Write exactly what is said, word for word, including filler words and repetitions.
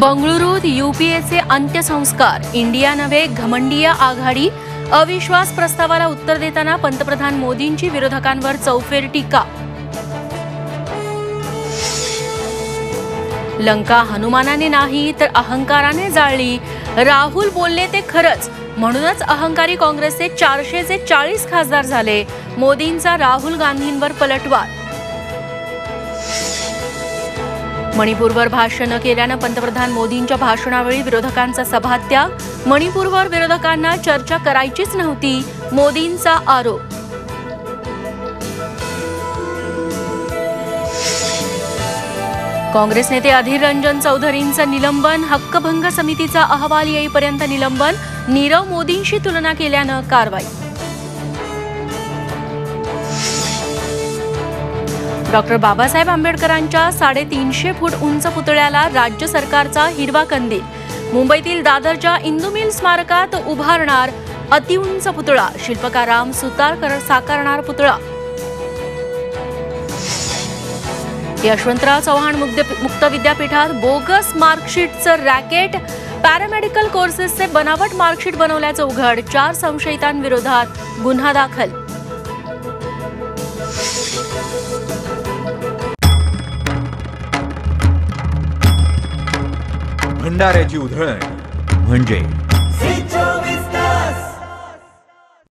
बंगळुरूत यूपीएचे अंत्यसंस्कार. इंडिया नवे घमंडिया आघाडी. अविश्वास प्रस्तावाला उत्तर देताना पंतप्रधान मोदींची विरोधकांवर चौफेर टीका. लंका हनुमानाने नाही तर अहंकाराने जाळली. राहुल बोलले ते खरंच, म्हणूनच अहंकारी काँग्रेसचे चारशे ते चाळीस खासदार झाले. मोदींचा राहुल गांधींवर पलटवार. मणिपूरवर भाष्य न केल्यानं पंतप्रधान मोदींच्या भाषणावेळी विरोधकांचा सभात्याग. मणिपूरवर विरोधकांना चर्चा करायचीच नव्हती, मोदींचा आरोप. काँग्रेस नेते अधीर रंजन चौधरींचं निलंबन. हक्कभंग समितीचा अहवाल येईपर्यंत निलंबन. नीरव मोदींशी तुलना केल्यानं कारवाई. डॉक्टर बाबासाहेब आंबेडकरांच्या साडेतीनशे फूट उंच पुतळ्याला राज्य सरकारचा हिरवा कंदील. मुंबईतील दादरच्या इंदू मिल स्मारकात उभारणार अतिउंच पुतळा. शिल्पकार राम सुतार साकारणार पुतळा. यशवंतराव चव्हाण मुक्त विद्यापीठात बोगस मार्कशीटचं रॅकेट. पॅरामेडिकल कोर्सेसचे बनावट मार्कशीट बनवल्याचं उघड. चार संशयितांविरोधात गुन्हा दाखल. भंडाऱ्याची उधळण म्हणजे